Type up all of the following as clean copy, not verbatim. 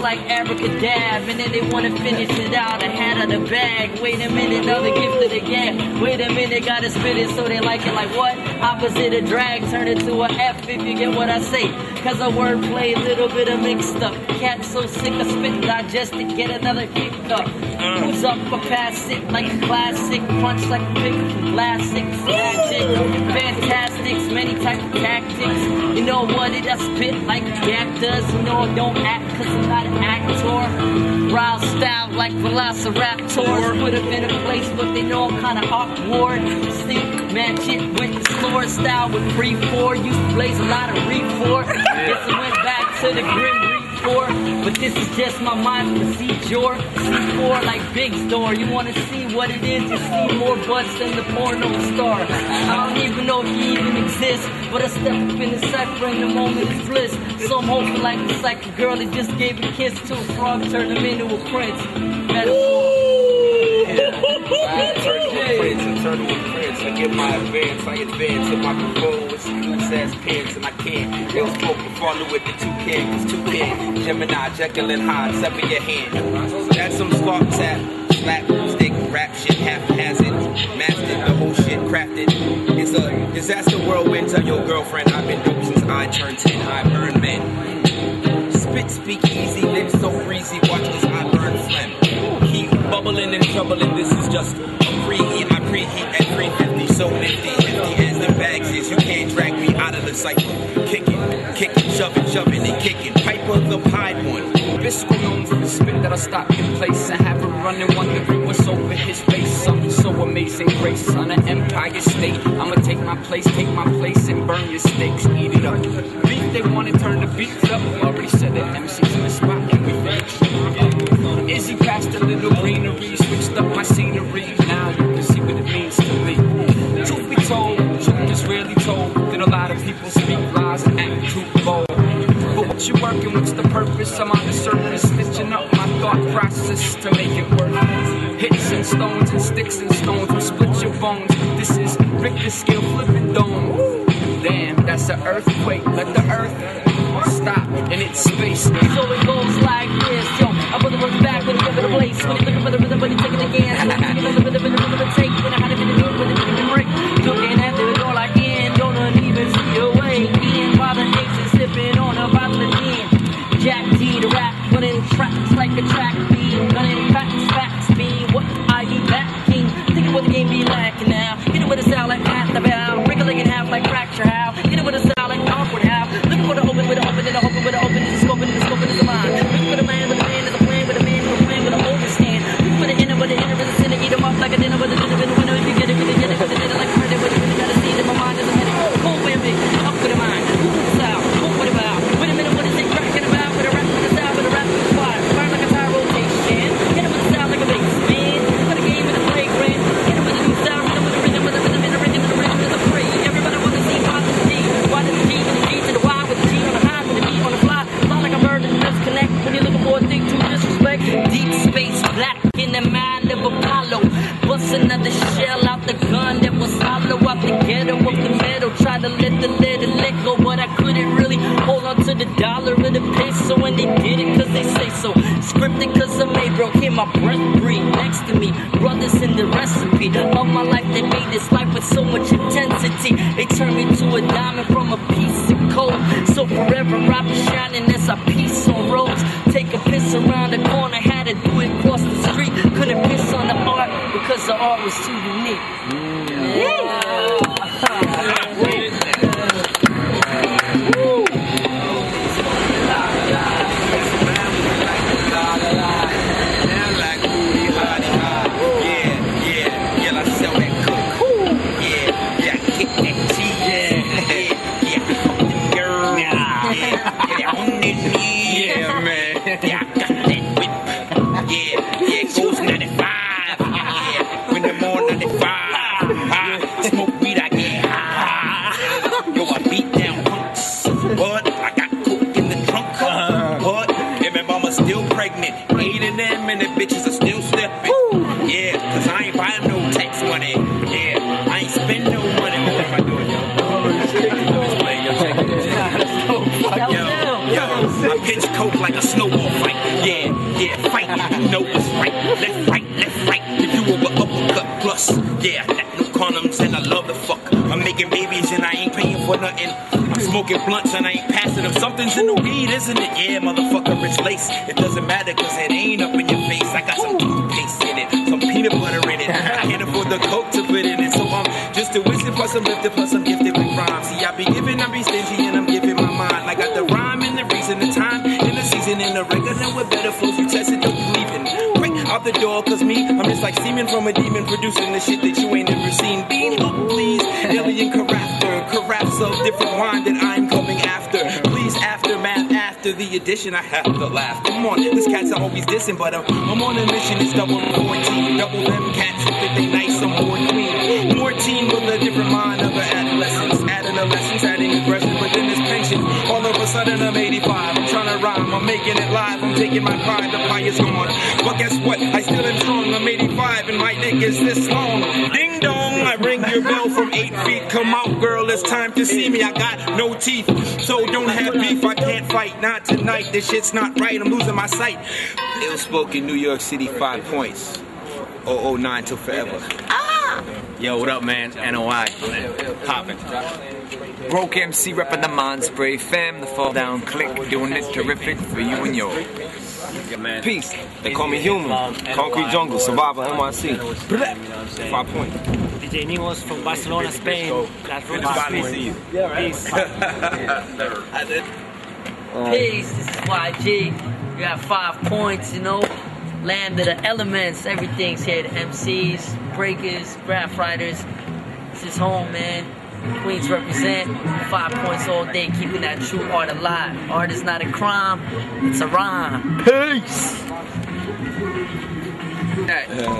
Like abracadab, and then they wanna finish it out ahead of the bag. Wait a minute, another gift of the gab. Wait a minute, gotta spit it so they like it. Like what? Opposite of drag, turn it to a F if you get what I say. Cause a wordplay, little bit of mixed up. Cat so sick of spit, digest it, get another kick up. Who's up for pass it like a classic, punch like a big classic, magic, fantastics, many types of tactics. You know what it, I spit like Gap does, you know I don't act cause I'm not an actor. Wild style like velociraptors, put them in a place but they know I'm kinda awkward. Sneak magic with the slower style with 3-4, used to blaze a lot of re-4. Guess I went back to the grim but this is just my mind's procedure. C4 like Big Store. You wanna see what it is? You see more butts than the porno star. I don't even know if he even exists, but I step up in the cypher and the moment is bliss. So I'm hopeful like the psychic girl that just gave a kiss to a frog, turned him into a prince. Eternal prince. I get my advance, I advance in my control with success pants, and I can't. Illspoken, follow with the two kids, two kids. Gemini, Jekyll and Hyde, sever your hand. That's some spark tap, slap, stick, rap shit, haphazard, mastered the whole shit, crafted. It's a disaster whirlwind. Tell your girlfriend I've been dope since I turned 10. I burn men. Spit, speak easy, lips so freezy. Watch this, I burn phlegm. Keep bubbling and troubling. This is just preheat. I preheat at 350, so empty as the bags is. You can't drag me out of the cycle. Kicking, shoving, and kicking. Piper the pied one. Bisc known from the spit that'll stop in place and have him running, wondering what's over his face. Something so amazing, grace on an empire state. I'ma take my place and burn your stakes. Eat it up. Beat, they wanna turn the beats up. Already said that MC's in the spot and we ready. Izzy past the little greenery, switched up my scenery. Now you can see what it means to me. Truth be told, truth is rarely told. That a lot of people speak lies and act too bold. What you working? What's the purpose? I'm on the surface, stitching up my thought process to make it work. Hits and stones and sticks and stones will split your bones. This is Richter scale flipping dome. Damn, that's an earthquake. Let the earth stop in its space. So it goes like this, yo. I put the words back when you look at the place. When you look for the rhythm, when you take it again. I'm taking the rhythm, and take. When I had it in the middle, when it didn't break. Looking at the door like in, don't even see a way. Being while the eggs is sipping on a bottle of gin. Jack D the rap, running tracks like a track beat. Running facts be what I be lacking. Think of what the game be lacking now. Get it with a sound like at the bell. Wriggling in half like fracture half. Get it with a sound like awkward half. Looking for the open, with the open, and the open, with the open, and the scope, and the scope, and the mind. Looking for the man, with the man, and the plan, with the man, with the plan, with the overstand. Looking for the inner, with the inner, with the center, eat them up. let go, but I couldn't really hold on to the dollar or the peso, and they did it cause they say so. Scripted cause I'm Abro, hear my breath breathe next to me. Brothers in the recipe of my life, they made this life with so much intensity. They turned me to a diamond from a piece of coal. So forever I've been shining as I piece on roads. Take a piss around the corner, had to do it across the street. Couldn't piss on the art because the art was too unique. Blunts and I ain't passing them. Something's in the weed, isn't it? Yeah, motherfucker, it's lace. It doesn't matter cause it ain't up in your face. I got some toothpaste in it, some peanut butter in it. I can't afford the coke to put in it. So I'm just a wizard, plus I'm lifted, plus I'm gifted with rhymes. See, I be giving, I be stingy, and I'm giving my mind. I got the rhyme and the reason, the time and the season and the record. And with better flows, you test it, don't believe it. Right out the door, cause me, I'm just like semen from a demon, producing the shit that you ain't never seen. Bean hook, please, alien carafter of different wine that I the addition, I have to laugh. Come on, this cats are always dissing, but I'm on a mission. It's double 14, double them cats. If they think nice, I'm more clean. More teen with a different mind of adolescence. Adding a lessons, adding aggression within this pension. All of a sudden, I'm 85. I'm trying to rhyme, I'm making it live. I'm taking my pride, the fire's gone. But guess what? I still am strong. I'm 85, and my neck is this long. Ding dong. I ring your bell from 8 feet. Come out, girl, it's time to see me. I got no teeth, so don't have beef. I can't fight, not tonight. This shit's not right, I'm losing my sight. Illspoken, New York City, 5 Pointz. 009 till forever. Yo, what up, man? NOI. Poppin'. Broke MC reppin' the mind spray fam. The fall down click, doing it terrific for you and yours. Peace. They call me human. Concrete jungle, survivor, NYC. 5 Pointz. DJ Nimos from Barcelona, Spain. That's good to see you. Yeah, right. Peace. I did. Peace, this is YG. We got 5 Pointz, you know. Land of the elements. Everything's here. The MCs, breakers, graph writers. This is home, man. Queens represent. 5 Pointz all day, keeping that true art alive. Art is not a crime, it's a rhyme. Peace!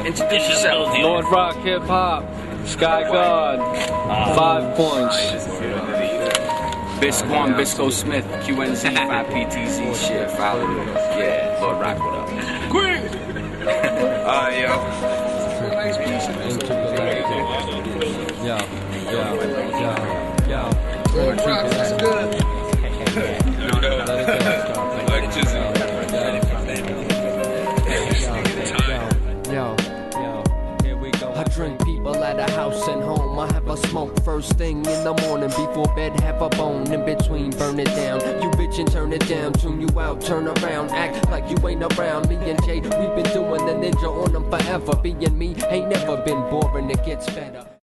Introduce yourself. Lordroc Hip Hop, Skygod, 5 Pointz, Bisc 1, Bisco Smith, QNZ, 5PTZ, shit, follow me. Yeah, Lordroc, what up? Queens! Yo. Yo. Lordroc, that's good. No, no. At a house and home, I have a smoke first thing in the morning. Before bed, have a bone in between, burn it down. You bitch and turn it down, tune you out, turn around, act like you ain't around. Me and Jay, we've been doing the ninja on them forever. Being me ain't never been boring, it gets better.